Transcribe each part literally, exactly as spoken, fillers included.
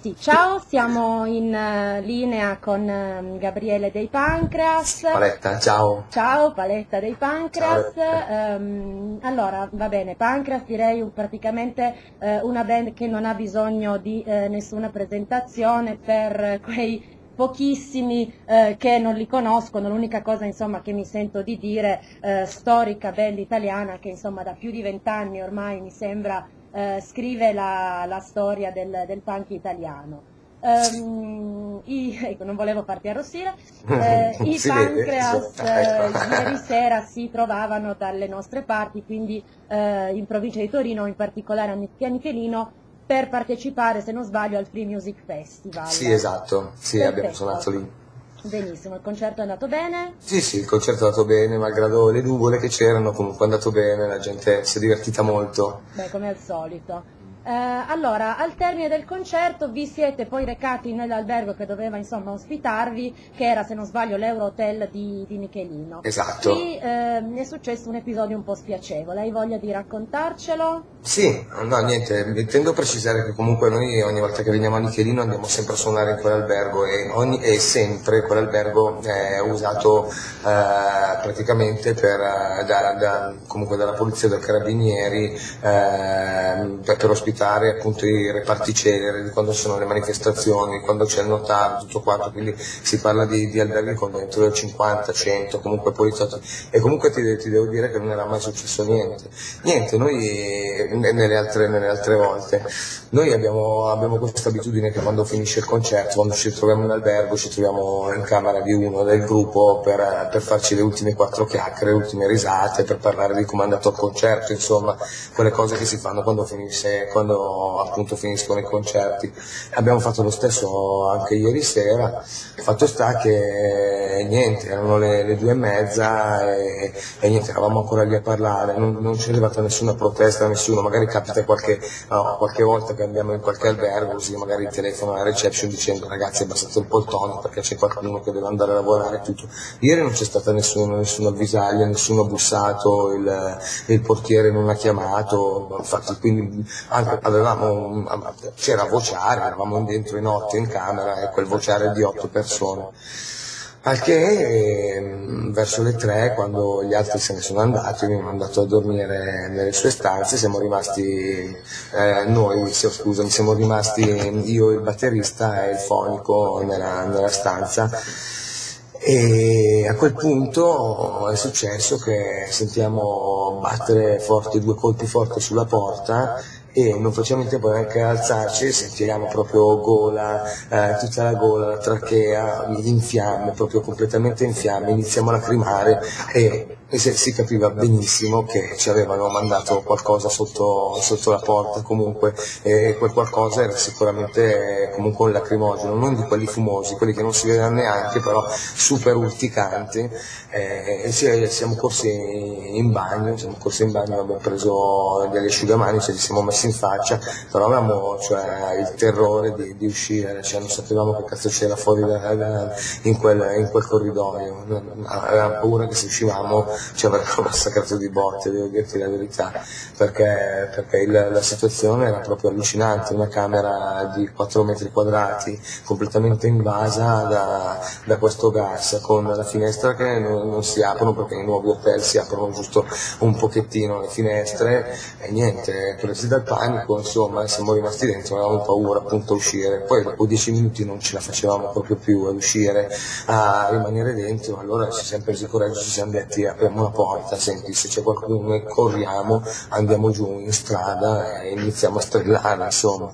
Sì, ciao, siamo in linea con Gabriele dei Punkreas. Paletta, ciao. Ciao, Paletta dei Punkreas. Um, allora, va bene, Punkreas direi praticamente uh, una band che non ha bisogno di uh, nessuna presentazione per uh, quei pochissimi eh, che non li conoscono. L'unica cosa insomma che mi sento di dire, eh, storica band italiana che insomma da più di vent'anni ormai mi sembra eh, scrive la, la storia del, del punk italiano. Um, i, ecco, non volevo farti arrossire, eh, i Punkreas eh, ieri sera si trovavano dalle nostre parti, quindi eh, in provincia di Torino, in particolare a Nizia Michelino, per partecipare, se non sbaglio, al Free Music Festival. Sì, esatto, sì, perfetto. Abbiamo suonato lì. Benissimo, il concerto è andato bene? Sì, sì, il concerto è andato bene, malgrado le nuvole che c'erano, comunque è andato bene, la gente si è divertita molto. Beh, come al solito. Eh, allora, al termine del concerto vi siete poi recati nell'albergo che doveva insomma ospitarvi, che era, se non sbaglio, l'Euro Hotel di, di Nichelino. Esatto. E ehm, è successo un episodio un po' spiacevole, hai voglia di raccontarcelo? Sì, no, niente, tendo a precisare che comunque noi ogni volta che veniamo a Nichelino andiamo sempre a suonare in quell'albergo e, ogni, e sempre quell'albergo è usato eh, praticamente per, da, da, comunque dalla polizia, dai carabinieri, eh, per, per ospitare appunto i reparti celeri, quando sono le manifestazioni, quando c'è il notario, tutto quanto, quindi si parla di, di alberghi con dentro cinquanta, cento, comunque poliziotti, e comunque ti, ti devo dire che non era mai successo niente, niente, noi nelle altre, nelle altre volte, noi abbiamo, abbiamo questa abitudine che quando finisce il concerto, quando ci troviamo in albergo, ci troviamo in camera di uno del gruppo per, per farci le ultime quattro chiacchiere, le ultime risate, per parlare di come è andato il concerto, insomma, quelle cose che si fanno quando finisce, quando quando appunto finiscono i concerti. Abbiamo fatto lo stesso anche ieri sera, fatto sta che niente, erano le, le due e mezza e, e niente, eravamo ancora lì a parlare, non, non c'è arrivata nessuna protesta, nessuno, magari capita qualche, no, qualche volta che andiamo in qualche albergo, così magari il telefono alla reception dicendo ragazzi abbassate un po' il tono perché c'è qualcuno che deve andare a lavorare, tutto. Ieri non c'è stata nessuno, nessuno avvisaglio, nessuno ha bussato, il, il portiere non ha chiamato, infatti, quindi c'era vociare, eravamo dentro in otto in camera e quel vociare di otto persone, al che verso le tre, quando gli altri se ne sono andati, mi hanno andato a dormire nelle sue stanze, siamo rimasti eh, noi, scusami, siamo rimasti io, il batterista e il fonico nella, nella stanza. E a quel punto è successo che sentiamo battere forti, due colpi forti sulla porta e non facciamo in tempo neanche ad alzarci, sentiamo proprio gola, eh, tutta la gola, la trachea in fiamme, proprio completamente in fiamme, iniziamo a lacrimare e, e se, si capiva benissimo che ci avevano mandato qualcosa sotto, sotto la porta comunque, e quel qualcosa era sicuramente comunque un lacrimogeno, non di quelli fumosi, quelli che non si vedevano neanche, però super urticanti, eh, e si, siamo corsi in bagno, siamo corsi in bagno, abbiamo preso degli asciugamani, ce li siamo messi in faccia, però avevamo, cioè, il terrore di, di uscire, cioè, non sapevamo che cazzo c'era fuori da, da, in, quel, in quel corridoio, avevamo paura che se uscivamo ci avrebbero massacrato di botte, devo dirti la verità, perché, perché il, la situazione era proprio allucinante, una camera di quattro metri quadrati completamente invasa da, da questo gas, con la finestra che non, non si aprono perché i nuovi hotel si aprono giusto un pochettino le finestre e niente, presi dal panico, insomma, siamo rimasti dentro, avevamo paura appunto a uscire, poi dopo dieci minuti non ce la facevamo proprio più ad uscire, a rimanere dentro, allora ci siamo presi coraggio, ci siamo detti apriamo una porta, senti se c'è qualcuno, noi corriamo, andiamo giù in strada e iniziamo a strillare, insomma.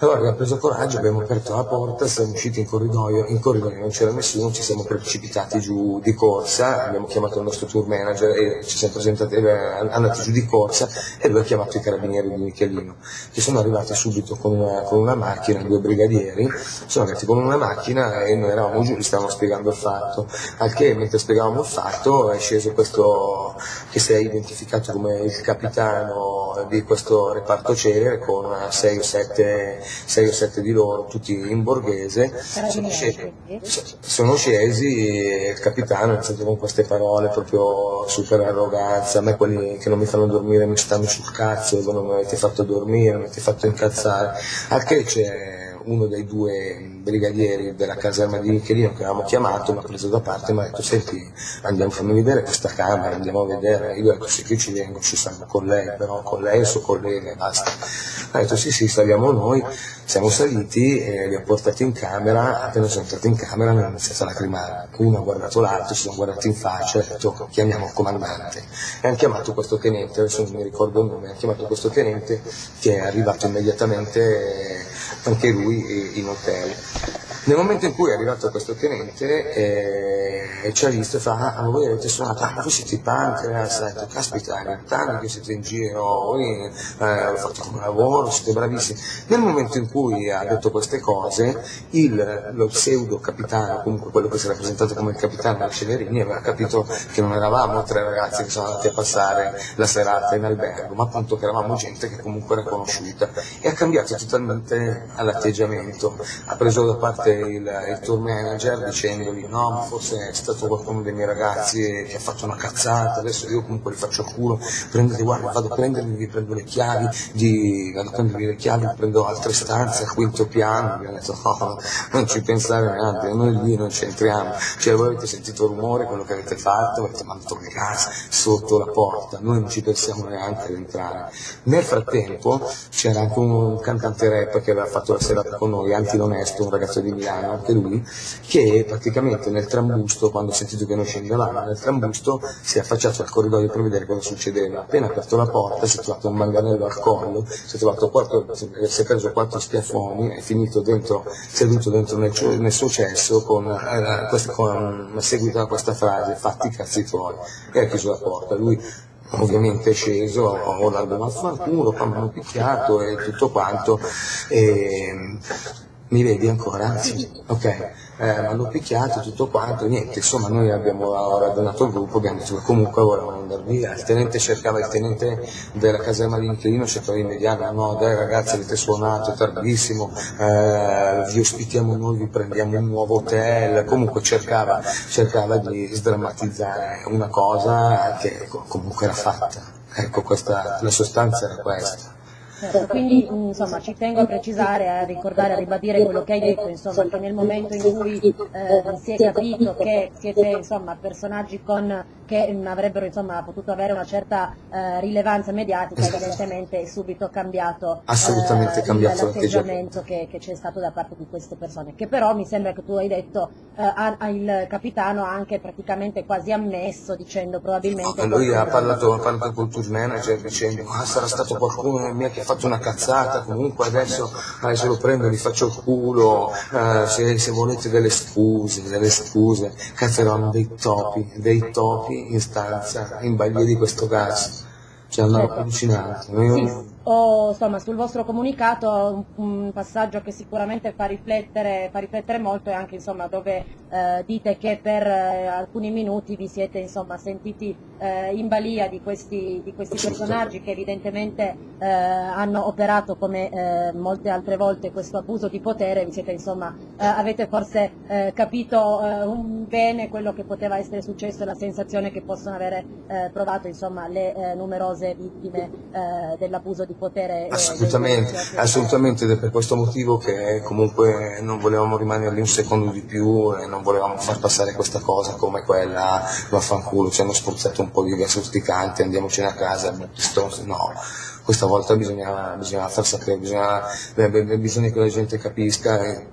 Allora abbiamo preso coraggio, abbiamo aperto la porta, siamo usciti in corridoio, in corridoio non c'era nessuno, ci siamo precipitati giù di corsa, abbiamo chiamato il nostro tour manager e ci siamo presentati, andati giù di corsa e lui ha chiamato i carabinieri di Nichelino, che sono arrivati subito con una, con una macchina, due brigadieri, sono arrivati con una macchina e noi eravamo giù, gli stavamo spiegando il fatto, al che mentre spiegavamo il fatto è sceso questo che si è identificato come il capitano di questo reparto celere con sei o sette sei o sette di loro, tutti in borghese, sono scesi, sono scesi e il capitano ha iniziato con queste parole proprio super arroganza, a me quelli che non mi fanno dormire mi stanno sul cazzo, voi non mi avete fatto dormire, mi avete fatto incazzare, anche c'è uno dei due brigadieri della caserma di Nichelino che avevamo chiamato mi ha preso da parte e mi ha detto: senti, andiamo, fammi vedere questa camera, andiamo a vedere. Io ho detto: sì, che ci vengo, ci stanno con lei, però con lei e il suo collega, basta. Ha detto sì sì, saliamo noi. Siamo saliti e li ho portati in camera. Appena sono entrati in camera mi hanno iniziato a lacrimare, uno ha guardato l'altro, si sono guardati in faccia e ho detto: chiamiamo il comandante. E hanno chiamato questo tenente, adesso non mi ricordo il nome, hanno chiamato questo tenente che è arrivato immediatamente anche lui in hotel. Nel momento in cui è arrivato questo tenente eh, ci ha visto e fa: ah, voi avete suonato, ah, ma voi siete i Punkreas. Ha detto: caspita, è vent'anni che siete in giro, voi eh, avete fatto come lavoro, siete bravissimi. Nel momento in cui ha detto queste cose, il, lo pseudo capitano, comunque quello che si era presentato come il capitano Marcellerini, aveva capito che non eravamo tre ragazzi che sono andati a passare la serata in albergo, ma appunto che eravamo gente che comunque era conosciuta, e ha cambiato totalmente l'atteggiamento. Ha preso da parte Il, il tour manager dicendogli: no, forse è stato qualcuno dei miei ragazzi che ha fatto una cazzata, adesso io comunque li faccio a culo, prendete, guarda, vado a prenderli, vi prendo le chiavi, di, vado a prendervi le chiavi, prendo altre stanze al quinto piano. Mi hanno detto: no, non ci pensare neanche, noi lì non ci entriamo, cioè voi avete sentito il rumore, quello che avete fatto, avete mandato le case sotto la porta, noi non ci pensiamo neanche ad entrare. Nel frattempo c'era anche un cantante rap che aveva fatto la serata con noi, Antilonesto, un ragazzo di Milano, anche lui, che praticamente nel trambusto, quando ha sentito che noi scendevamo nel trambusto, si è affacciato al corridoio per vedere cosa succedeva. Appena aperto la porta si è trovato un manganello al collo, si è, trovato quattro, si è preso quattro schiaffoni, è finito dentro, seduto dentro nel, nel suo cesso con, eh, questa, con seguito a questa frase: fatti i cazzi fuori, e ha chiuso la porta. Lui ovviamente è sceso, ho l'albumazzo al culo, poi mi hanno picchiato e tutto quanto, e mi vedi ancora? Sì. Ok, eh, hanno picchiato tutto quanto, niente, insomma noi abbiamo radonato il gruppo, abbiamo detto che comunque volevamo andare via. Il tenente cercava, il tenente della caserma di Nichelino cercava di mediare: no dai ragazzi, avete suonato, è tardissimo, eh, vi ospitiamo noi, vi prendiamo un nuovo hotel. Comunque cercava, cercava di sdrammatizzare una cosa che comunque era fatta, ecco, questa, la sostanza era questa. Quindi insomma ci tengo a precisare, a ricordare, a ribadire quello che hai detto, insomma, che nel momento in cui eh, si è capito che siete, insomma, personaggi con, che avrebbero, insomma, potuto avere una certa eh, rilevanza mediatica, evidentemente è subito cambiato, assolutamente eh, cambiato l'atteggiamento che c'è stato da parte di queste persone, che però mi sembra che tu hai detto eh, a, a il capitano ha anche praticamente quasi ammesso, dicendo probabilmente... No, lui ha parlato, ha parlato col tour manager dicendo: ah, sarà stato qualcuno mia che ha fatto una cazzata, comunque adesso, adesso lo prendo, gli faccio il culo, eh, se, se volete delle scuse, delle scuse, cazzo, erano dei topi, dei topi in stanza, in balia di questo gas, ci hanno avvicinato. O, insomma, sul vostro comunicato un, un passaggio che sicuramente fa riflettere, fa riflettere molto, e anche, insomma, dove eh, dite che per eh, alcuni minuti vi siete, insomma, sentiti eh, in balia di questi, di questi personaggi che evidentemente eh, hanno operato, come eh, molte altre volte, questo abuso di potere. Vi siete, insomma, eh, avete forse eh, capito eh, un bene quello che poteva essere successo e la sensazione che possono avere eh, provato, insomma, le eh, numerose vittime eh, dell'abuso di potere. Assolutamente, eh, assolutamente, ed è per questo motivo che comunque non volevamo rimanere lì un secondo di più e non volevamo far passare questa cosa come quella: vaffanculo, ci hanno spruzzato un po' di gas urticante, andiamocene a casa, no. Questa volta bisogna, bisogna far sapere, bisogna, bisogna che la gente capisca e,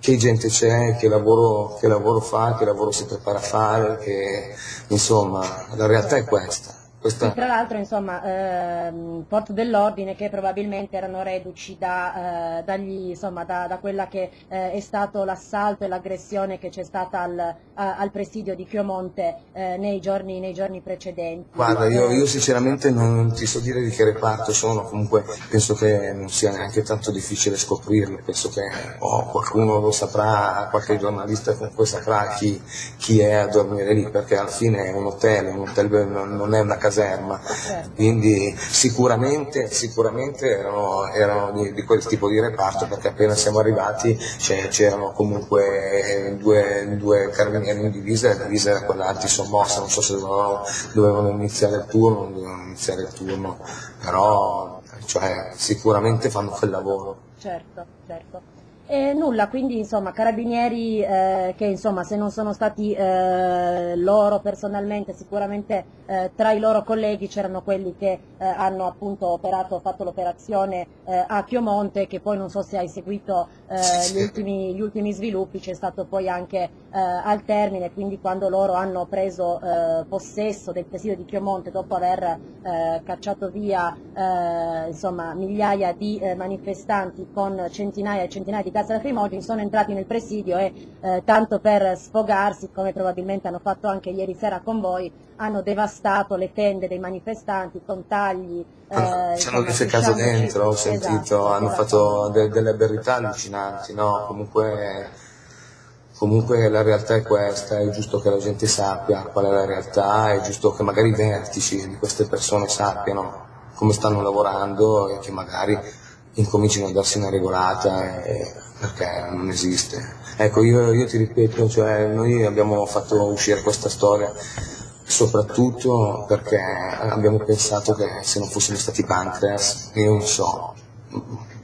che gente c'è, che lavoro, che lavoro fa, che lavoro si prepara a fare, che, insomma, la realtà è questa. E tra l'altro, insomma, ehm, porto dell'ordine che probabilmente erano reduci da, eh, dagli, insomma, da, da quella che eh, è stato l'assalto e l'aggressione che c'è stata al, a, al presidio di Chiomonte eh, nei, giorni, nei giorni precedenti. Guarda, io, io sinceramente non ti so dire di che reparto sono, comunque penso che non sia neanche tanto difficile scoprirlo, penso che oh, qualcuno lo saprà, qualche giornalista comunque saprà chi, chi è a dormire lì, perché alla fine è un hotel, un hotel non è una casa. Quindi sicuramente, sicuramente erano, erano di, di quel tipo di reparto, perché appena siamo arrivati c'erano comunque due, due carabinieri in divisa, e la divisa era quella antisommossa, non so se dovevano, dovevano iniziare il turno, non dovevano iniziare il turno, però, cioè, sicuramente fanno quel lavoro. Certo, certo. E nulla, quindi insomma carabinieri eh, che insomma se non sono stati eh, loro personalmente, sicuramente eh, tra i loro colleghi c'erano quelli che eh, hanno appunto operato, fatto l'operazione eh, a Chiomonte, che poi non so se hai seguito eh, gli, ultimi, gli ultimi sviluppi, c'è stato poi anche eh, al termine, quindi quando loro hanno preso eh, possesso del presidio di Chiomonte dopo aver eh, cacciato via eh, insomma, migliaia di eh, manifestanti con centinaia e centinaia di gas lacrimogeni, sono entrati nel presidio e eh, tanto per sfogarsi, come probabilmente hanno fatto anche ieri sera con voi, hanno devastato le tende dei manifestanti con tagli. Eh, ci hanno defecato dentro, ho sentito, esatto, hanno fatto de delle verità allucinanti, no? Comunque, comunque la realtà è questa, è giusto che la gente sappia qual è la realtà, è giusto che magari i vertici di queste persone sappiano come stanno lavorando e che magari incominciano a darsi una regolata, eh, perché non esiste. Ecco, io, io ti ripeto, cioè, noi abbiamo fatto uscire questa storia soprattutto perché abbiamo pensato che se non fossero stati Punkreas, io non so,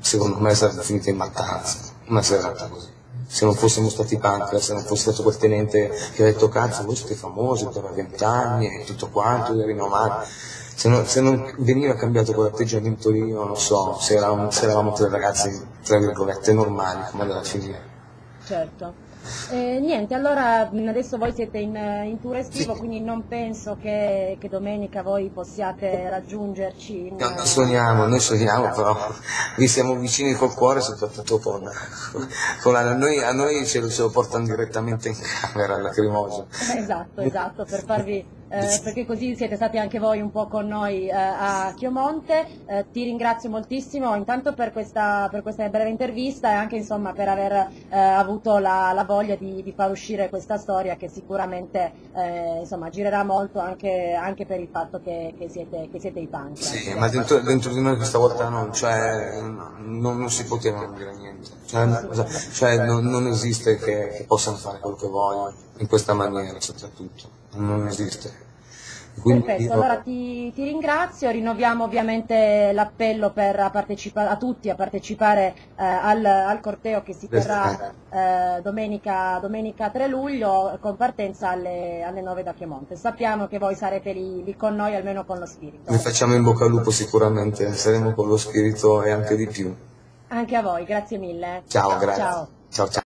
secondo me sarebbe finita in mattanza, una serata così. Se non fossimo stati Punkreas, se non fosse stato quel tenente che ha detto cazzo voi siete famosi per vent'anni e tutto quanto, rinomati. Se non, se non veniva cambiato quell'atteggiamento lì, non lo so, se eravamo, se eravamo tre ragazzi, tra virgolette, normali, come andava a finire. Certo. Eh, niente, allora adesso voi siete in, in tour estivo, sì. Quindi non penso che, che domenica voi possiate raggiungerci. In, no, noi sogniamo, noi sogniamo, però vi siamo vicini col cuore, soprattutto con, con la, noi, a noi ce lo, ce lo portano direttamente in camera, alla lacrimosa. Esatto, esatto, per farvi... Eh, perché così siete stati anche voi un po' con noi eh, a Chiomonte. Eh, ti ringrazio moltissimo intanto per questa, per questa breve intervista e anche insomma per aver eh, avuto la, la voglia di, di far uscire questa storia che sicuramente eh, insomma, girerà molto anche, anche per il fatto che, che, siete, che siete i Punkreas. Sì, ma dentro, dentro di noi questa volta non, cioè, non, non si poteva dire niente, cioè, cioè, non, non esiste che, che possano fare quello che vogliono in questa maniera, soprattutto. Non esiste. Quindi perfetto, io... allora ti, ti ringrazio, rinnoviamo ovviamente l'appello per a, partecipa a tutti a partecipare eh, al, al corteo che si terrà eh, domenica, domenica tre luglio con partenza alle, alle nove da Chiomonte. Sappiamo che voi sarete lì, lì con noi almeno con lo spirito. Vi facciamo in bocca al lupo sicuramente, saremo con lo spirito e anche di più. Anche a voi, grazie mille. Ciao, grazie. Ciao, ciao. Ciao.